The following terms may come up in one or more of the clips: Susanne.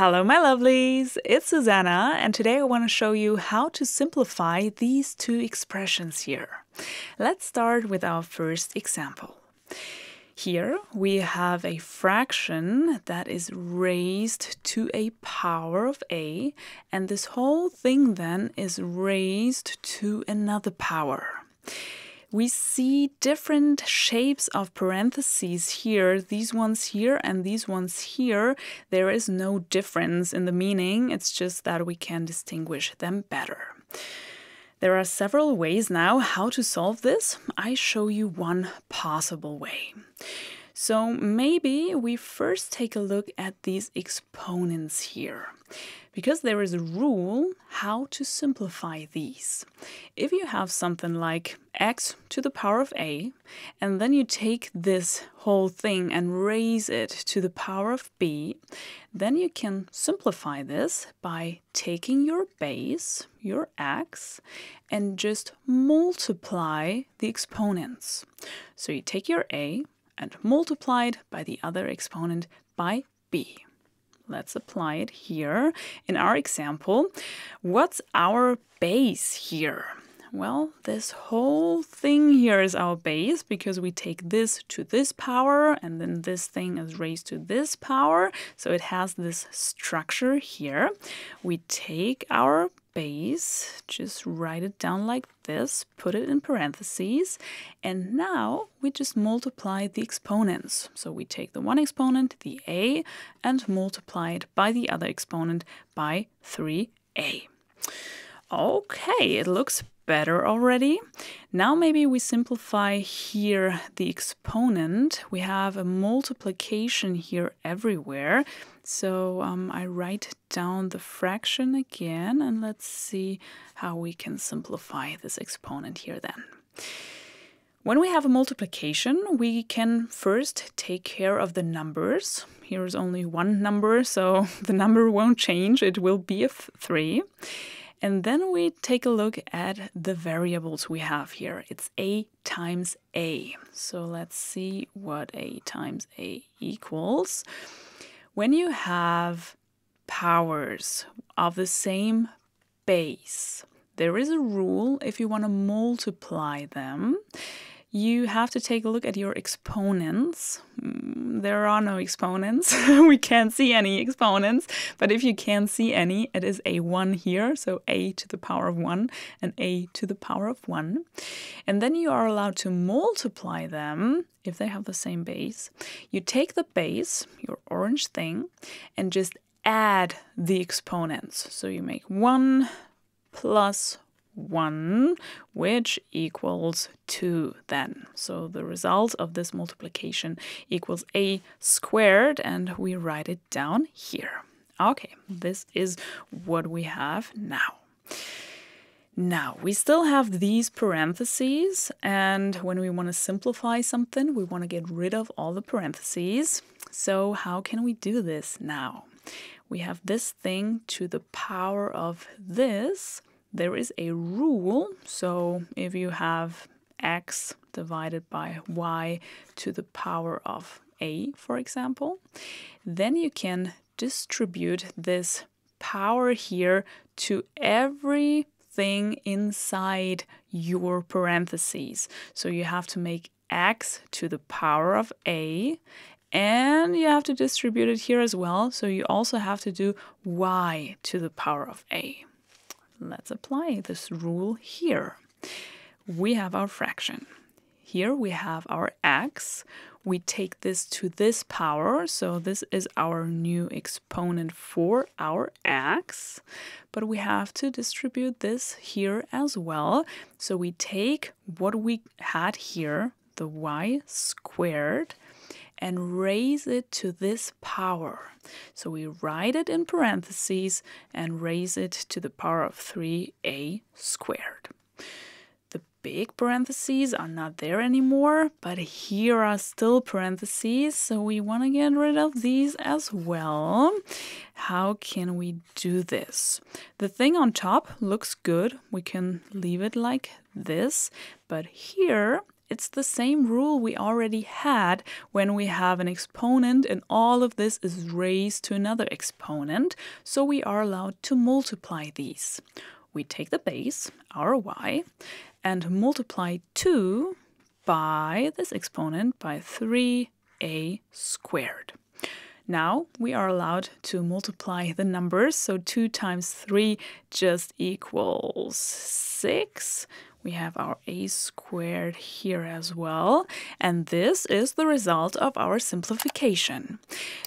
Hello my lovelies, it's Susanne, and today I want to show you how to simplify these two expressions here. Let's start with our first example. Here we have a fraction that is raised to a power of a, and this whole thing then is raised to another power. We see different shapes of parentheses here, these ones here and these ones here. There is no difference in the meaning, it's just that we can distinguish them better. There are several ways now how to solve this. I show you one possible way. So maybe we first take a look at these exponents here, because there is a rule how to simplify these. If you have something like x to the power of a, and then you take this whole thing and raise it to the power of b, then you can simplify this by taking your base, your x, and just multiply the exponents. So you take your a, and multiplied by the other exponent by b. Let's apply it here in our example. What's our base here? Well, this whole thing here is our base because we take this to this power and then this thing is raised to this power. So it has this structure here. We take our base, just write it down like this, put it in parentheses, and now we just multiply the exponents. So we take the one exponent, the a, and multiply it by the other exponent by 3a. Okay, it looks better already. Now maybe we simplify here the exponent. We have a multiplication here everywhere. So I write down the fraction again, and let's see how we can simplify this exponent here then. When we have a multiplication, we can first take care of the numbers. Here is only one number, so the number won't change. It will be a 3. And then we take a look at the variables we have here. It's a times a. So let's see what a times a equals. When you have powers of the same base, there is a rule if you want to multiply them. You have to take a look at your exponents. There are no exponents. We can't see any exponents. But if you can see any, it is a1 here. So a to the power of 1 and a to the power of 1. And then you are allowed to multiply them if they have the same base. You take the base, your orange thing, and just add the exponents. So you make 1 plus 1, which equals 2 then. So the result of this multiplication equals a squared, and we write it down here. Okay, this is what we have now. Now, we still have these parentheses, and when we want to simplify something, we want to get rid of all the parentheses. So how can we do this now? We have this thing to the power of this. There is a rule, so if you have x divided by y to the power of a, for example, then you can distribute this power here to everything inside your parentheses. So you have to make x to the power of a, and you have to distribute it here as well, so you also have to do y to the power of a. Let's apply this rule here. We have our fraction. Here we have our x. We take this to this power, so this is our new exponent for our x. But we have to distribute this here as well. So we take what we had here, the y squared, and raise it to this power. So we write it in parentheses and raise it to the power of 3a squared. The big parentheses are not there anymore, but here are still parentheses, so we want to get rid of these as well. How can we do this? The thing on top looks good. We can leave it like this, but here It's the same rule we already had when we have an exponent and all of this is raised to another exponent, so we are allowed to multiply these. We take the base, our y, and multiply 2 by this exponent by 3a squared. Now we are allowed to multiply the numbers, so 2 times 3 just equals 6. We have our a squared here as well, and this is the result of our simplification.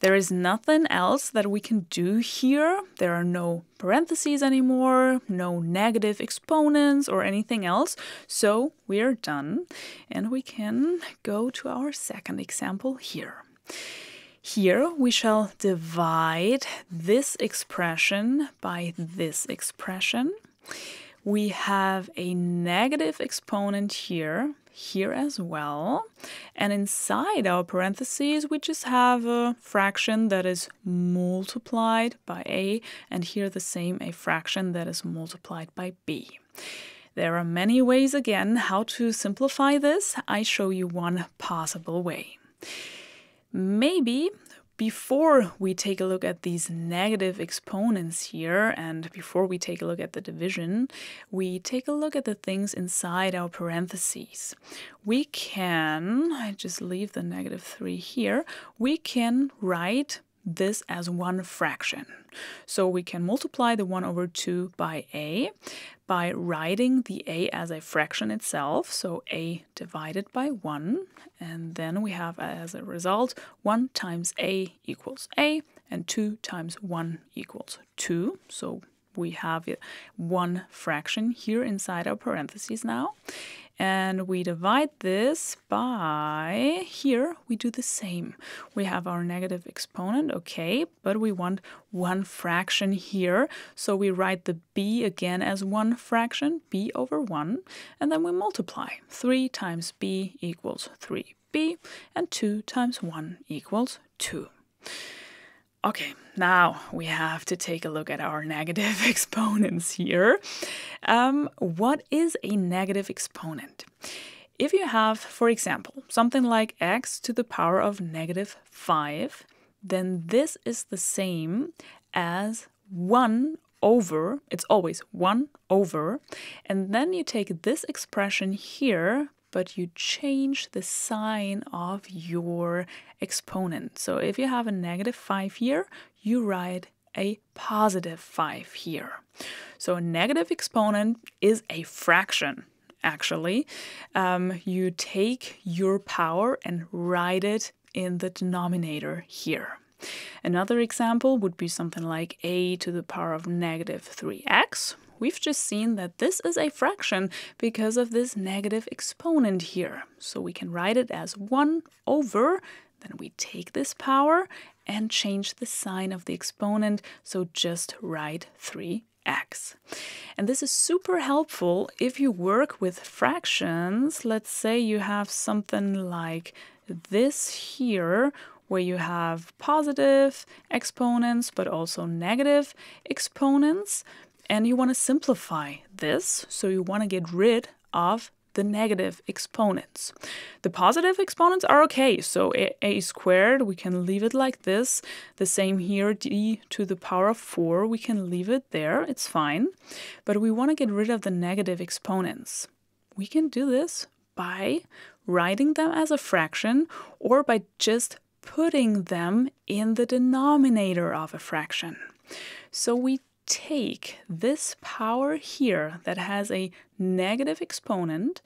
There is nothing else that we can do here. There are no parentheses anymore, no negative exponents or anything else, so we are done, and we can go to our second example here. Here we shall divide this expression by this expression. We have a negative exponent here as well, and inside our parentheses we just have a fraction that is multiplied by a, and here the same, a fraction that is multiplied by b. There are many ways again how to simplify this. I show you one possible way. Maybe before we take a look at these negative exponents here and before we take a look at the division, we take a look at the things inside our parentheses. We can, I just leave the negative 3 here, we can write this as one fraction. So we can multiply the 1 over 2 by a by writing the a as a fraction itself, so a divided by 1, and then we have as a result 1 times a equals a, and 2 times 1 equals 2, so we have one fraction here inside our parentheses now. And we divide this by, here we do the same. We have our negative exponent, okay, but we want one fraction here. So we write the b again as one fraction, b over 1, and then we multiply. 3 times b equals 3b, and 2 times 1 equals 2. Okay, now we have to take a look at our negative exponents here. What is a negative exponent? If you have, for example, something like x to the power of negative 5, then this is the same as 1 over, it's always 1 over, and then you take this expression here, but you change the sign of your exponent. So if you have a negative 5 here, you write a positive 5 here. So a negative exponent is a fraction, actually. You take your power and write it in the denominator here. Another example would be something like a to the power of negative 3x. We've just seen that this is a fraction because of this negative exponent here. So we can write it as 1 over, then we take this power and change the sign of the exponent, so just write 3x. And this is super helpful if you work with fractions. Let's say you have something like this here, where you have positive exponents but also negative exponents. And you want to simplify this, so you want to get rid of the negative exponents. The positive exponents are okay, so a squared, we can leave it like this. The same here, d to the power of 4, we can leave it there, it's fine. But we want to get rid of the negative exponents. We can do this by writing them as a fraction or by just putting them in the denominator of a fraction. So we take this power here that has a negative exponent,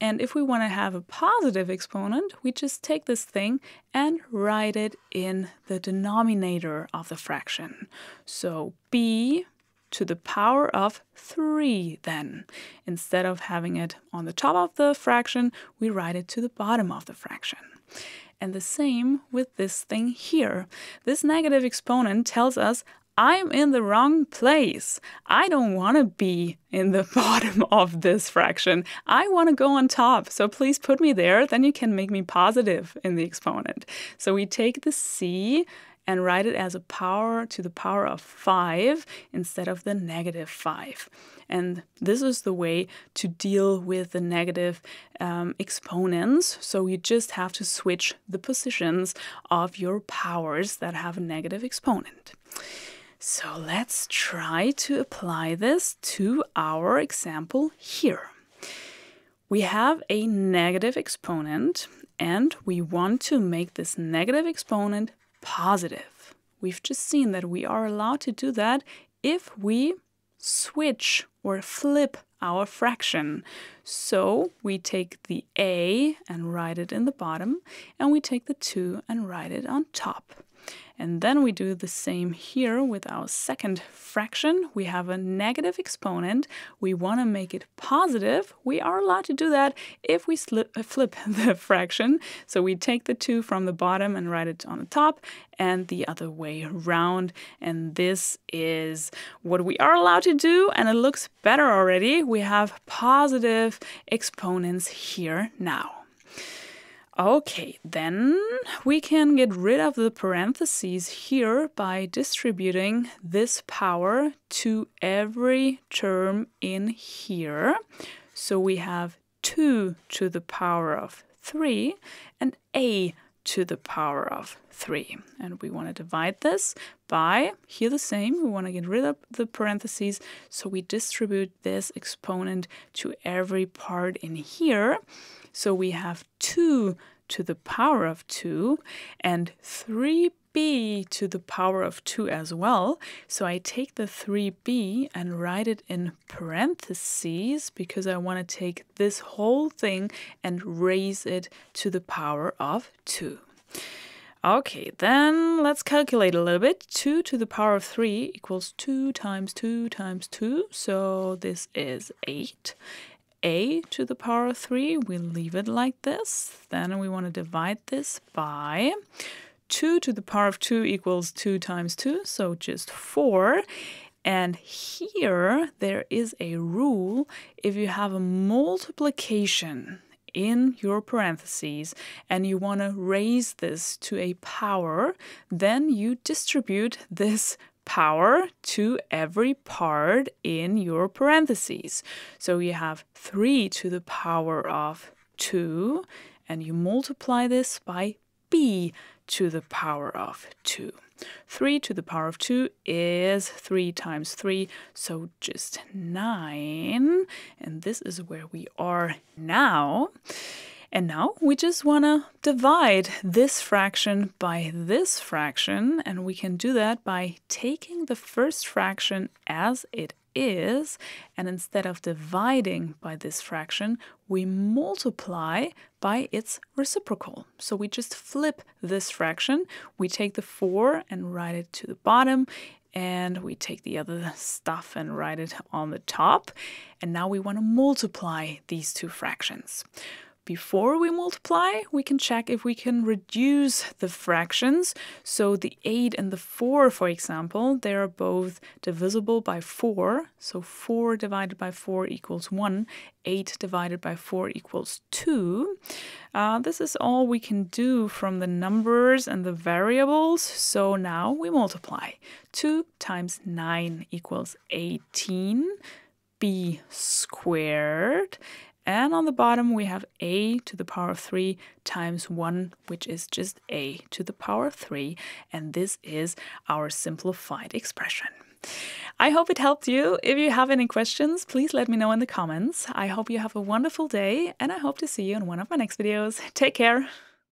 and if we want to have a positive exponent, we just take this thing and write it in the denominator of the fraction. So b to the power of 3 then. Instead of having it on the top of the fraction, we write it to the bottom of the fraction. And the same with this thing here. This negative exponent tells us I'm in the wrong place. I don't want to be in the bottom of this fraction. I want to go on top, so please put me there, then you can make me positive in the exponent. So we take the c and write it as a power to the power of 5 instead of the negative 5. And this is the way to deal with the negative exponents. So you just have to switch the positions of your powers that have a negative exponent. So let's try to apply this to our example here. We have a negative exponent and we want to make this negative exponent positive. We've just seen that we are allowed to do that if we switch or flip our fraction. So we take the a and write it in the bottom, and we take the 2 and write it on top. And then we do the same here with our second fraction. We have a negative exponent. We want to make it positive. We are allowed to do that if we flip the fraction. So we take the 2 from the bottom and write it on the top and the other way around. And this is what we are allowed to do, and it looks better already. We have positive exponents here now. Okay, then we can get rid of the parentheses here by distributing this power to every term in here. So we have 2 to the power of 3 and a to the power of 3. And we want to divide this by, here the same, we want to get rid of the parentheses, so we distribute this exponent to every part in here. So we have 2 to the power of 2 and 3b to the power of 2 as well. So I take the 3b and write it in parentheses because I want to take this whole thing and raise it to the power of 2. Okay, then let's calculate a little bit. 2 to the power of 3 equals 2 times 2 times 2. So this is 8. A to the power of 3, we leave it like this. Then we want to divide this by 2 to the power of 2 equals 2 times 2, so just 4. And here there is a rule: if you have a multiplication in your parentheses and you want to raise this to a power, then you distribute this power to every part in your parentheses. So you have 3 to the power of 2, and you multiply this by b to the power of 2. 3 to the power of 2 is 3 times 3, so just 9. And this is where we are now. And now we just want to divide this fraction by this fraction, and we can do that by taking the first fraction as it is, and instead of dividing by this fraction, we multiply by its reciprocal. So we just flip this fraction, we take the 4 and write it to the bottom, and we take the other stuff and write it on the top. And now we want to multiply these two fractions. Before we multiply, we can check if we can reduce the fractions. So the 8 and the 4, for example, they are both divisible by 4. So 4 divided by 4 equals 1. 8 divided by 4 equals 2. This is all we can do from the numbers and the variables. So now we multiply. 2 times 9 equals 18. B squared. And on the bottom, we have a to the power of 3 times 1, which is just a to the power of 3. And this is our simplified expression. I hope it helped you. If you have any questions, please let me know in the comments. I hope you have a wonderful day, and I hope to see you in one of my next videos. Take care.